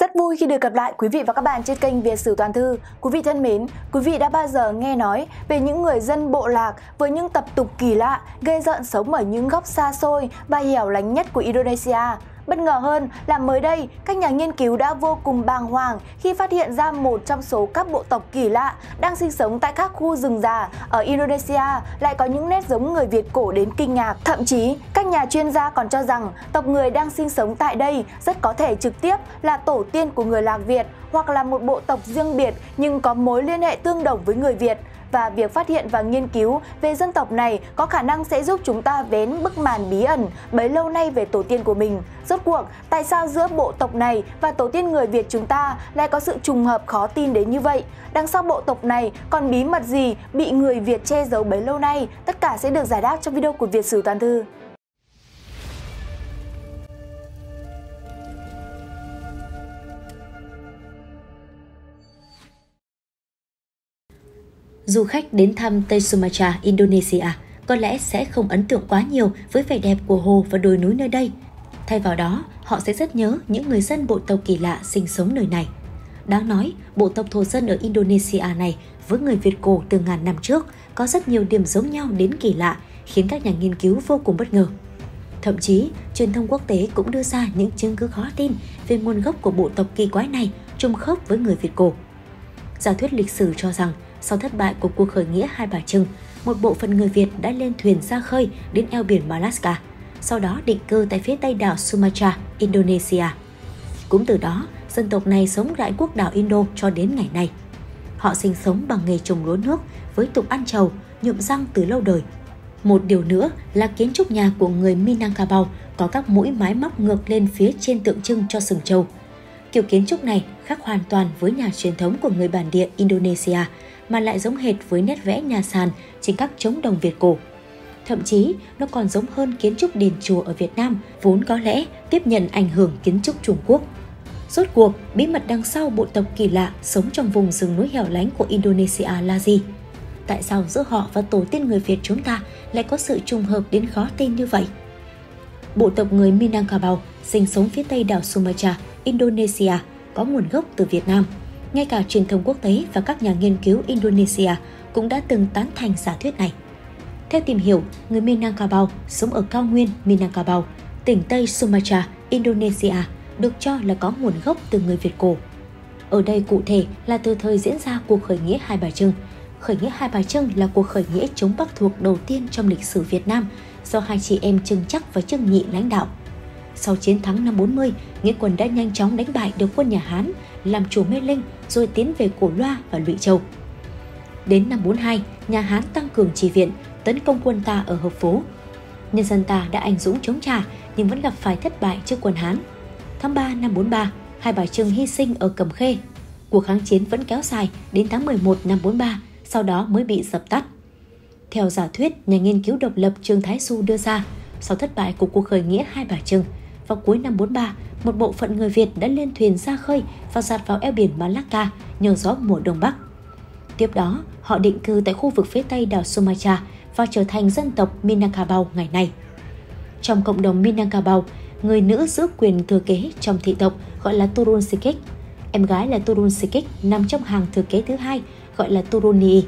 Rất vui khi được gặp lại quý vị và các bạn trên kênh Việt Sử Toàn Thư. Quý vị thân mến, quý vị đã bao giờ nghe nói về những người dân bộ lạc với những tập tục kỳ lạ, ghê rợn sống ở những góc xa xôi và hẻo lánh nhất của Indonesia? Bất ngờ hơn là mới đây, các nhà nghiên cứu đã vô cùng bàng hoàng khi phát hiện ra một trong số các bộ tộc kỳ lạ đang sinh sống tại các khu rừng già ở Indonesia lại có những nét giống người Việt cổ đến kinh ngạc. Thậm chí, các nhà chuyên gia còn cho rằng tộc người đang sinh sống tại đây rất có thể trực tiếp là tổ tiên của người làng Việt hoặc là một bộ tộc riêng biệt nhưng có mối liên hệ tương đồng với người Việt. Và việc phát hiện và nghiên cứu về dân tộc này có khả năng sẽ giúp chúng ta vén bức màn bí ẩn bấy lâu nay về tổ tiên của mình. Rốt cuộc, tại sao giữa bộ tộc này và tổ tiên người Việt chúng ta lại có sự trùng hợp khó tin đến như vậy? Đằng sau bộ tộc này còn bí mật gì bị người Việt che giấu bấy lâu nay? Tất cả sẽ được giải đáp trong video của Việt Sử Toàn Thư. Du khách đến thăm Tây Sumatra, Indonesia có lẽ sẽ không ấn tượng quá nhiều với vẻ đẹp của hồ và đồi núi nơi đây. Thay vào đó, họ sẽ rất nhớ những người dân bộ tộc kỳ lạ sinh sống nơi này. Đáng nói, bộ tộc thổ dân ở Indonesia này với người Việt cổ từ ngàn năm trước có rất nhiều điểm giống nhau đến kỳ lạ, khiến các nhà nghiên cứu vô cùng bất ngờ. Thậm chí, truyền thông quốc tế cũng đưa ra những chứng cứ khó tin về nguồn gốc của bộ tộc kỳ quái này trùng khớp với người Việt cổ. Giả thuyết lịch sử cho rằng, sau thất bại của cuộc khởi nghĩa Hai Bà Trưng, một bộ phận người Việt đã lên thuyền ra khơi đến eo biển Malacca, sau đó định cư tại phía tây đảo Sumatra, Indonesia. Cũng từ đó, dân tộc này sống rải quốc đảo Indo cho đến ngày nay. Họ sinh sống bằng nghề trồng lúa nước với tục ăn trầu, nhuộm răng từ lâu đời. Một điều nữa là kiến trúc nhà của người Minangkabau có các mũi mái móc ngược lên phía trên tượng trưng cho sừng trâu. Kiểu kiến trúc này khác hoàn toàn với nhà truyền thống của người bản địa Indonesia, mà lại giống hệt với nét vẽ nhà sàn trên các trống đồng Việt cổ. Thậm chí, nó còn giống hơn kiến trúc đền chùa ở Việt Nam, vốn có lẽ tiếp nhận ảnh hưởng kiến trúc Trung Quốc. Rốt cuộc, bí mật đằng sau bộ tộc kỳ lạ sống trong vùng rừng núi hẻo lánh của Indonesia là gì? Tại sao giữa họ và tổ tiên người Việt chúng ta lại có sự trùng hợp đến khó tin như vậy? Bộ tộc người Minangkabau sinh sống phía tây đảo Sumatra, Indonesia, có nguồn gốc từ Việt Nam. Ngay cả truyền thông quốc tế và các nhà nghiên cứu Indonesia cũng đã từng tán thành giả thuyết này. Theo tìm hiểu, người Minangkabau sống ở cao nguyên Minangkabau, tỉnh Tây Sumatra, Indonesia, được cho là có nguồn gốc từ người Việt cổ. Ở đây cụ thể là từ thời diễn ra cuộc khởi nghĩa Hai Bà Trưng. Khởi nghĩa Hai Bà Trưng là cuộc khởi nghĩa chống Bắc thuộc đầu tiên trong lịch sử Việt Nam do hai chị em Trưng Trắc và Trưng Nhị lãnh đạo. Sau chiến thắng năm 40, nghĩa quân đã nhanh chóng đánh bại được quân nhà Hán, làm chủ Mê Linh rồi tiến về Cổ Loa và Lụy Châu. Đến năm 42, nhà Hán tăng cường chi viện, tấn công quân ta ở Hợp Phố. Nhân dân ta đã anh dũng chống trả nhưng vẫn gặp phải thất bại trước quân Hán. Tháng 3 năm 43, Hai Bà Trưng hy sinh ở Cầm Khê. Cuộc kháng chiến vẫn kéo dài đến tháng 11 năm 43, sau đó mới bị dập tắt. Theo giả thuyết, nhà nghiên cứu độc lập Trương Thái Xu đưa ra, sau thất bại của cuộc khởi nghĩa Hai Bà Trưng, vào cuối năm 43, một bộ phận người Việt đã lên thuyền ra khơi và dạt vào eo biển Malacca nhờ gió mùa đông bắc. Tiếp đó, họ định cư tại khu vực phía tây đảo Sumatra và trở thành dân tộc Minangkabau ngày nay. Trong cộng đồng Minangkabau, người nữ giữ quyền thừa kế trong thị tộc gọi là Turun Sikik. Em gái là Turun Sikik nằm trong hàng thừa kế thứ hai gọi là Turun Nhị.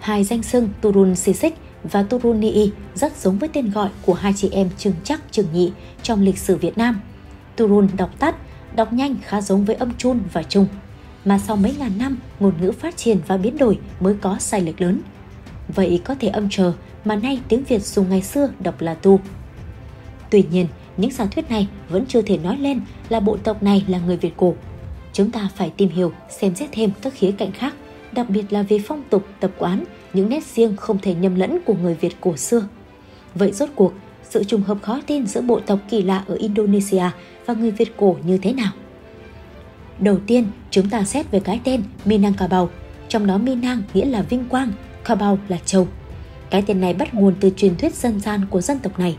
Hai danh xưng Turun Sikik và Turun Nhị rất giống với tên gọi của hai chị em Trưng Trắc, Trưng Nhị trong lịch sử Việt Nam. Turun đọc tắt, đọc nhanh khá giống với âm Chun và Trung, mà sau mấy ngàn năm ngôn ngữ phát triển và biến đổi mới có sai lệch lớn. Vậy có thể âm trờ mà nay tiếng Việt dùng ngày xưa đọc là Tu. Tuy nhiên, những giả thuyết này vẫn chưa thể nói lên là bộ tộc này là người Việt cổ. Chúng ta phải tìm hiểu, xem xét thêm các khía cạnh khác, đặc biệt là về phong tục, tập quán, những nét riêng không thể nhầm lẫn của người Việt cổ xưa. Vậy rốt cuộc, sự trùng hợp khó tin giữa bộ tộc kỳ lạ ở Indonesia và người Việt cổ như thế nào? Đầu tiên, chúng ta xét về cái tên Minangkabau, trong đó Minang nghĩa là vinh quang, Kabau là châu. Cái tên này bắt nguồn từ truyền thuyết dân gian của dân tộc này.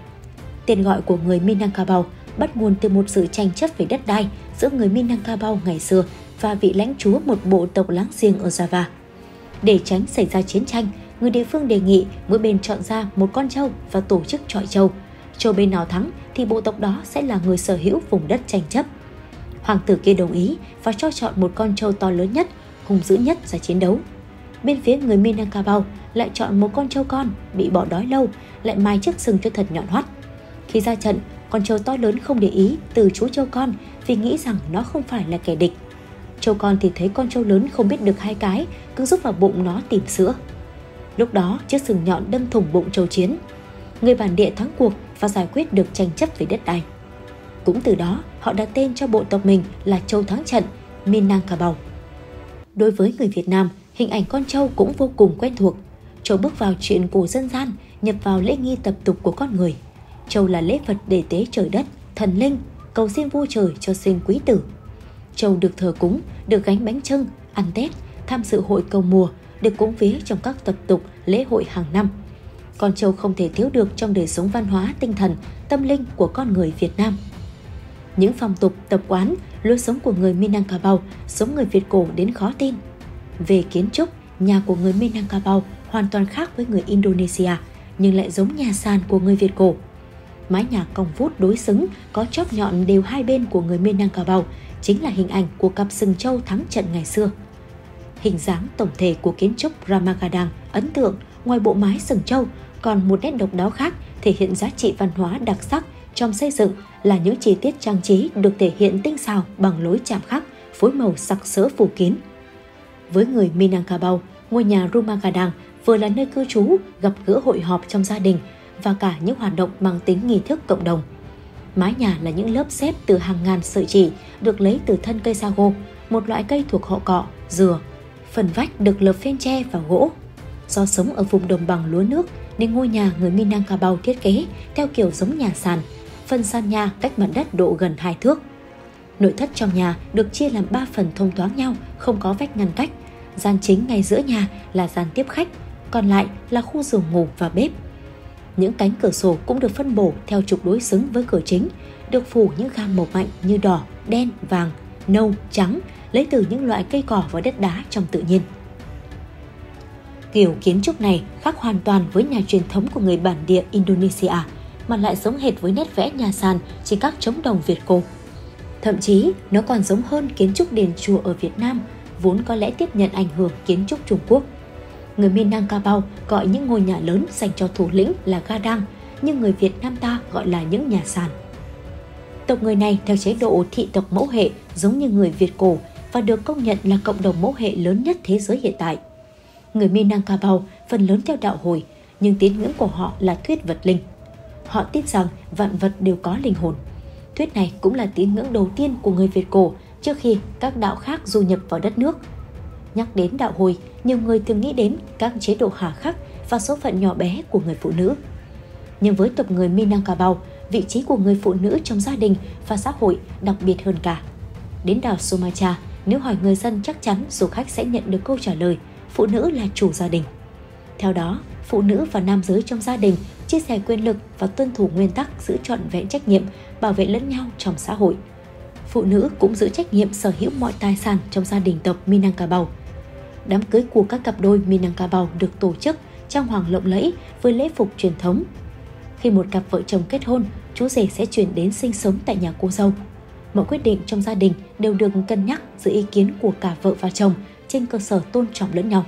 Tên gọi của người Minangkabau bắt nguồn từ một sự tranh chấp về đất đai giữa người Minangkabau ngày xưa và vị lãnh chúa một bộ tộc láng giềng ở Java. Để tránh xảy ra chiến tranh, người địa phương đề nghị mỗi bên chọn ra một con trâu và tổ chức chọi trâu. Châu bên nào thắng thì bộ tộc đó sẽ là người sở hữu vùng đất tranh chấp. hoàng tử kia đồng ý và cho chọn một con trâu to lớn nhất, hùng dữ nhất ra chiến đấu. Bên phía người Minangkabau lại chọn một con trâu con bị bỏ đói lâu, lại mài chiếc sừng cho thật nhọn hoắt. Khi ra trận, con trâu to lớn không để ý từ chú trâu con vì nghĩ rằng nó không phải là kẻ địch. Trâu con thì thấy con trâu lớn không biết được hai cái, cứ rút vào bụng nó tìm sữa. Lúc đó, chiếc sừng nhọn đâm thủng bụng trâu chiến. Người bản địa thắng cuộc và giải quyết được tranh chấp về đất đai. Cũng từ đó, họ đặt tên cho bộ tộc mình là Châu Thắng Trận, Minangkabau. Đối với người Việt Nam, hình ảnh con trâu cũng vô cùng quen thuộc. Trâu bước vào chuyện cổ dân gian, nhập vào lễ nghi tập tục của con người. Trâu là lễ vật để tế trời đất, thần linh, cầu xin vua trời cho sinh quý tử. Trâu được thờ cúng, được gánh bánh chưng, ăn Tết, tham dự hội cầu mùa, được cúng vía trong các tập tục lễ hội hàng năm. Con trâu không thể thiếu được trong đời sống văn hóa, tinh thần, tâm linh của con người Việt Nam. Những phong tục, tập quán, lối sống của người Minangkabau giống người Việt cổ đến khó tin. Về kiến trúc, nhà của người Minangkabau hoàn toàn khác với người Indonesia, nhưng lại giống nhà sàn của người Việt cổ. Mái nhà cong vút đối xứng, có chóp nhọn đều hai bên của người Minangkabau, chính là hình ảnh của cặp sừng trâu thắng trận ngày xưa. Hình dáng tổng thể của kiến trúc Rumah Gadang ấn tượng, ngoài bộ mái sừng trâu, còn một nét độc đáo khác thể hiện giá trị văn hóa đặc sắc trong xây dựng là những chi tiết trang trí được thể hiện tinh xảo bằng lối chạm khắc, phối màu sặc sỡ phủ kín. Với người Minangkabau, ngôi nhà Rumah Gadang vừa là nơi cư trú, gặp gỡ hội họp trong gia đình và cả những hoạt động mang tính nghi thức cộng đồng. Mái nhà là những lớp xếp từ hàng ngàn sợi chỉ được lấy từ thân cây sago, một loại cây thuộc họ cọ, dừa. Phần vách được lợp phên tre và gỗ. Do sống ở vùng đồng bằng lúa nước nên ngôi nhà người Minangkabau thiết kế theo kiểu giống nhà sàn, phần sàn nhà cách mặt đất độ gần 2 thước. Nội thất trong nhà được chia làm 3 phần thông thoáng nhau, không có vách ngăn cách. Gian chính ngay giữa nhà là gian tiếp khách, còn lại là khu giường ngủ và bếp. Những cánh cửa sổ cũng được phân bổ theo trục đối xứng với cửa chính, được phủ những gam màu mạnh như đỏ, đen, vàng, nâu, trắng, lấy từ những loại cây cỏ và đất đá trong tự nhiên. Kiểu kiến trúc này khác hoàn toàn với nhà truyền thống của người bản địa Indonesia, mà lại giống hệt với nét vẽ nhà sàn trên các trống đồng Việt cổ. Thậm chí, nó còn giống hơn kiến trúc đền chùa ở Việt Nam, vốn có lẽ tiếp nhận ảnh hưởng kiến trúc Trung Quốc. Người Minangkabau gọi những ngôi nhà lớn dành cho thủ lĩnh là gadang, nhưng người Việt Nam ta gọi là những nhà sàn. Tộc người này theo chế độ thị tộc mẫu hệ giống như người Việt cổ và được công nhận là cộng đồng mẫu hệ lớn nhất thế giới hiện tại. Người Minangkabau phần lớn theo đạo Hồi, nhưng tín ngưỡng của họ là thuyết vật linh. Họ tin rằng vạn vật đều có linh hồn. Thuyết này cũng là tín ngưỡng đầu tiên của người Việt cổ trước khi các đạo khác du nhập vào đất nước. Nhắc đến đạo Hồi, nhiều người thường nghĩ đến các chế độ hà khắc và số phận nhỏ bé của người phụ nữ. Nhưng với tộc người Minangkabau, vị trí của người phụ nữ trong gia đình và xã hội đặc biệt hơn cả. Đến đảo Sumatra, nếu hỏi người dân chắc chắn du khách sẽ nhận được câu trả lời, phụ nữ là chủ gia đình. Theo đó, phụ nữ và nam giới trong gia đình chia sẻ quyền lực và tuân thủ nguyên tắc giữ trọn vẹn trách nhiệm, bảo vệ lẫn nhau trong xã hội. Phụ nữ cũng giữ trách nhiệm sở hữu mọi tài sản trong gia đình tộc Minangkabau. Đám cưới của các cặp đôi Minangkabau được tổ chức trang hoàng lộng lẫy với lễ phục truyền thống. Khi một cặp vợ chồng kết hôn, chú rể sẽ chuyển đến sinh sống tại nhà cô dâu. Mọi quyết định trong gia đình đều được cân nhắc dưới ý kiến của cả vợ và chồng trên cơ sở tôn trọng lẫn nhau.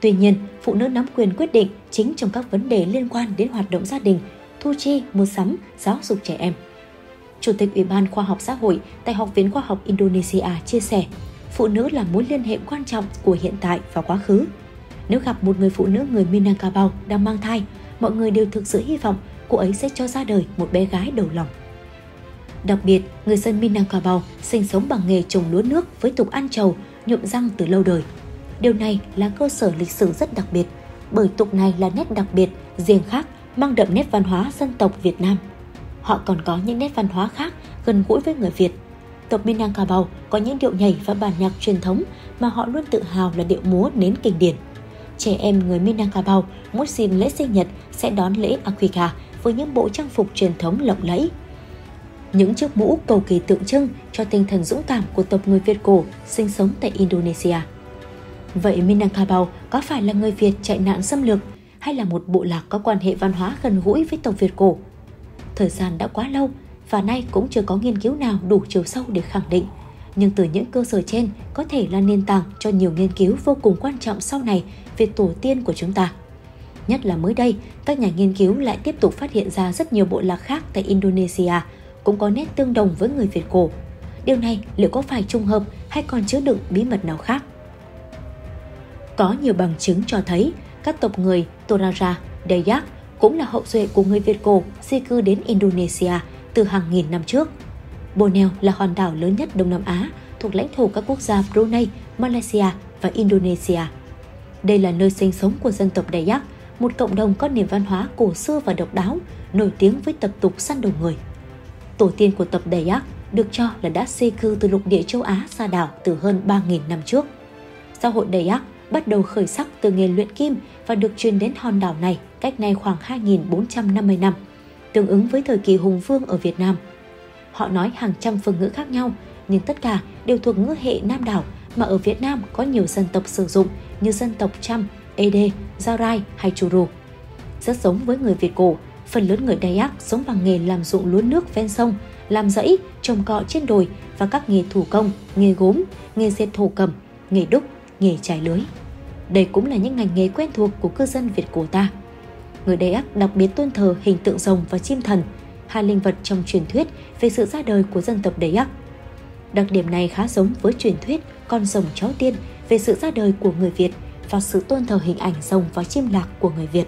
Tuy nhiên, phụ nữ nắm quyền quyết định chính trong các vấn đề liên quan đến hoạt động gia đình, thu chi, mua sắm, giáo dục trẻ em. Chủ tịch Ủy ban Khoa học Xã hội tại Học viện Khoa học Indonesia chia sẻ, phụ nữ là mối liên hệ quan trọng của hiện tại và quá khứ. Nếu gặp một người phụ nữ người Minangkabau đang mang thai, mọi người đều thực sự hy vọng cô ấy sẽ cho ra đời một bé gái đầu lòng. Đặc biệt, người dân Minangkabau sinh sống bằng nghề trồng lúa nước với tục ăn trầu, nhuộm răng từ lâu đời. Điều này là cơ sở lịch sử rất đặc biệt, bởi tục này là nét đặc biệt, riêng khác, mang đậm nét văn hóa dân tộc Việt Nam. Họ còn có những nét văn hóa khác gần gũi với người Việt. Tộc Minangkabau có những điệu nhảy và bản nhạc truyền thống mà họ luôn tự hào là điệu múa nến kinh điển. Trẻ em người Minangkabau mỗi dịp lễ sinh nhật sẽ đón lễ Akikah với những bộ trang phục truyền thống lộng lẫy. Những chiếc mũ cầu kỳ tượng trưng cho tinh thần dũng cảm của tộc người Việt cổ sinh sống tại Indonesia. Vậy Minangkabau có phải là người Việt chạy nạn xâm lược hay là một bộ lạc có quan hệ văn hóa gần gũi với tộc Việt cổ? Thời gian đã quá lâu, và nay cũng chưa có nghiên cứu nào đủ chiều sâu để khẳng định. Nhưng từ những cơ sở trên có thể là nền tảng cho nhiều nghiên cứu vô cùng quan trọng sau này về tổ tiên của chúng ta. Nhất là mới đây, các nhà nghiên cứu lại tiếp tục phát hiện ra rất nhiều bộ lạc khác tại Indonesia cũng có nét tương đồng với người Việt cổ. Điều này liệu có phải trùng hợp hay còn chứa đựng bí mật nào khác? Có nhiều bằng chứng cho thấy các tộc người Toraja, Dayak cũng là hậu duệ của người Việt cổ di cư đến Indonesia từ hàng nghìn năm trước. Borneo là hòn đảo lớn nhất Đông Nam Á, thuộc lãnh thổ các quốc gia Brunei, Malaysia và Indonesia. Đây là nơi sinh sống của dân tộc Dayak, một cộng đồng có nền văn hóa cổ xưa và độc đáo, nổi tiếng với tập tục săn đầu người. Tổ tiên của tộc Dayak được cho là đã di cư từ lục địa châu Á ra đảo từ hơn 3.000 năm trước. Xã hội Dayak bắt đầu khởi sắc từ nghề luyện kim và được truyền đến hòn đảo này cách nay khoảng 2.450 năm, tương ứng với thời kỳ Hùng Vương ở Việt Nam. Họ nói hàng trăm phương ngữ khác nhau, nhưng tất cả đều thuộc ngữ hệ Nam đảo mà ở Việt Nam có nhiều dân tộc sử dụng như dân tộc Chăm, Ede, Gia Rai hay Churu. Rất giống với người Việt cổ, phần lớn người Dayak sống bằng nghề làm ruộng lúa nước ven sông, làm rẫy, trồng cọ trên đồi và các nghề thủ công, nghề gốm, nghề dệt thổ cẩm, nghề đúc, nghề trải lưới. Đây cũng là những ngành nghề quen thuộc của cư dân Việt cổ ta. Người Dayak đặc biệt tôn thờ hình tượng rồng và chim thần, hai linh vật trong truyền thuyết về sự ra đời của dân tộc Dayak. Đặc điểm này khá giống với truyền thuyết con rồng cháu tiên về sự ra đời của người Việt và sự tôn thờ hình ảnh rồng và chim lạc của người Việt.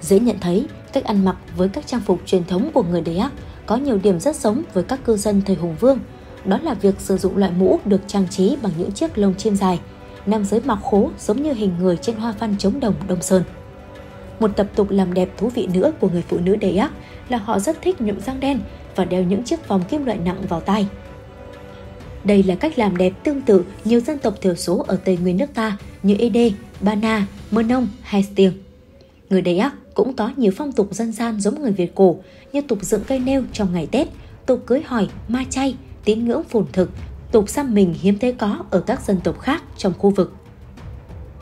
Dễ nhận thấy, cách ăn mặc với các trang phục truyền thống của người Dayak có nhiều điểm rất giống với các cư dân thời Hùng Vương, đó là việc sử dụng loại mũ được trang trí bằng những chiếc lông chim dài, nam giới mặc khố giống như hình người trên hoa văn trống đồng Đông Sơn. Một tập tục làm đẹp thú vị nữa của người phụ nữ Dayak là họ rất thích nhuộm răng đen và đeo những chiếc vòng kim loại nặng vào tai. Đây là cách làm đẹp tương tự nhiều dân tộc thiểu số ở Tây Nguyên nước ta như Ede, Bana, Mơ Nông hay Stiêng. Người Dayak cũng có nhiều phong tục dân gian giống người Việt cổ như tục dựng cây nêu trong ngày Tết, tục cưới hỏi, ma chay, tín ngưỡng phồn thực, tục xăm mình hiếm thấy có ở các dân tộc khác trong khu vực.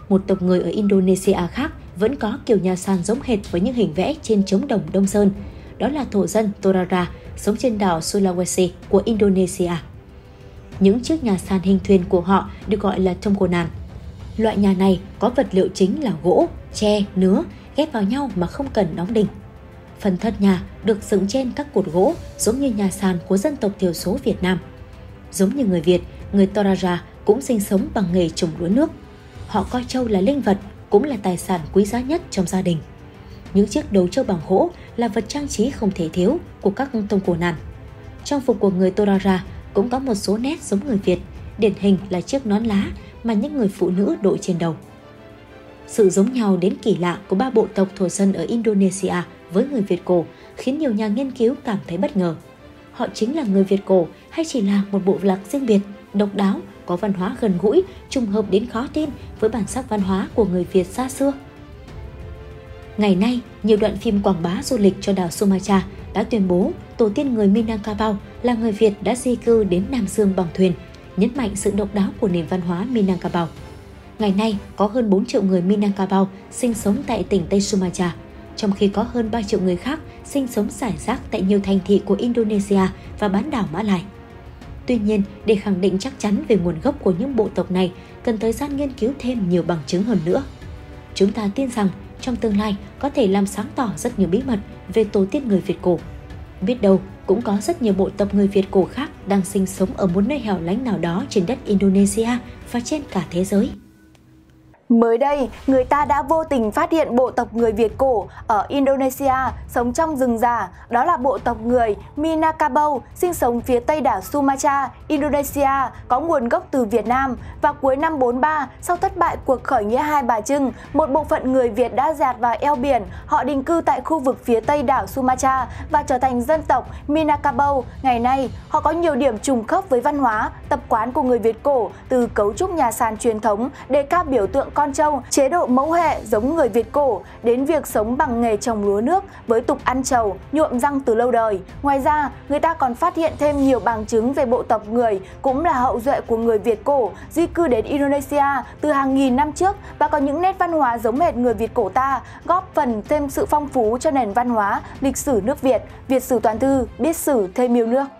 Một tộc người ở Indonesia khác vẫn có kiểu nhà sàn giống hệt với những hình vẽ trên trống đồng Đông Sơn, đó là thổ dân Toraja sống trên đảo Sulawesi của Indonesia. Những chiếc nhà sàn hình thuyền của họ được gọi là Tongkonan. Loại nhà này có vật liệu chính là gỗ, tre, nứa ghép vào nhau mà không cần đóng đỉnh. Phần thân nhà được dựng trên các cột gỗ giống như nhà sàn của dân tộc thiểu số Việt Nam. Giống như người Việt, người Toraja cũng sinh sống bằng nghề trồng lúa nước. Họ coi trâu là linh vật, cũng là tài sản quý giá nhất trong gia đình. Những chiếc đầu trâu bằng gỗ là vật trang trí không thể thiếu của các Tongkonan. Trang phục của người Toraja cũng có một số nét giống người Việt, điển hình là chiếc nón lá mà những người phụ nữ đội trên đầu. Sự giống nhau đến kỳ lạ của ba bộ tộc thổ dân ở Indonesia với người Việt cổ khiến nhiều nhà nghiên cứu cảm thấy bất ngờ. Họ chính là người Việt cổ hay chỉ là một bộ lạc riêng biệt, độc đáo, có văn hóa gần gũi, trùng hợp đến khó tin với bản sắc văn hóa của người Việt xa xưa? Ngày nay, nhiều đoạn phim quảng bá du lịch cho đảo Sumatra đã tuyên bố tổ tiên người Minangkabau là người Việt đã di cư đến Nam Dương bằng thuyền, nhấn mạnh sự độc đáo của nền văn hóa Minangkabau. Ngày nay, có hơn 4 triệu người Minangkabau sinh sống tại tỉnh Tây Sumatra, trong khi có hơn 3 triệu người khác sinh sống rải rác tại nhiều thành thị của Indonesia và bán đảo Mã Lai. Tuy nhiên, để khẳng định chắc chắn về nguồn gốc của những bộ tộc này, cần thời gian nghiên cứu thêm nhiều bằng chứng hơn nữa. Chúng ta tin rằng, trong tương lai có thể làm sáng tỏ rất nhiều bí mật về tổ tiên người Việt cổ. Biết đâu, cũng có rất nhiều bộ tộc người Việt cổ khác đang sinh sống ở một nơi hẻo lánh nào đó trên đất Indonesia và trên cả thế giới. Mới đây, người ta đã vô tình phát hiện bộ tộc người Việt cổ ở Indonesia sống trong rừng già, đó là bộ tộc người Minangkabau sinh sống phía tây đảo Sumatra, Indonesia, có nguồn gốc từ Việt Nam. Và cuối năm 43, sau thất bại cuộc khởi nghĩa Hai Bà Trưng, một bộ phận người Việt đã dạt vào eo biển, họ định cư tại khu vực phía tây đảo Sumatra và trở thành dân tộc Minangkabau. Ngày nay, họ có nhiều điểm trùng khớp với văn hóa, tập quán của người Việt cổ, từ cấu trúc nhà sàn truyền thống, đề cao biểu tượng con trâu, chế độ mẫu hệ giống người Việt cổ, đến việc sống bằng nghề trồng lúa nước với tục ăn trầu, nhuộm răng từ lâu đời. Ngoài ra, người ta còn phát hiện thêm nhiều bằng chứng về bộ tộc người cũng là hậu duệ của người Việt cổ di cư đến Indonesia từ hàng nghìn năm trước và có những nét văn hóa giống hệt người Việt cổ ta, góp phần thêm sự phong phú cho nền văn hóa, lịch sử nước Việt. Việt Sử Toàn Thư, biết sử thêm yêu nước.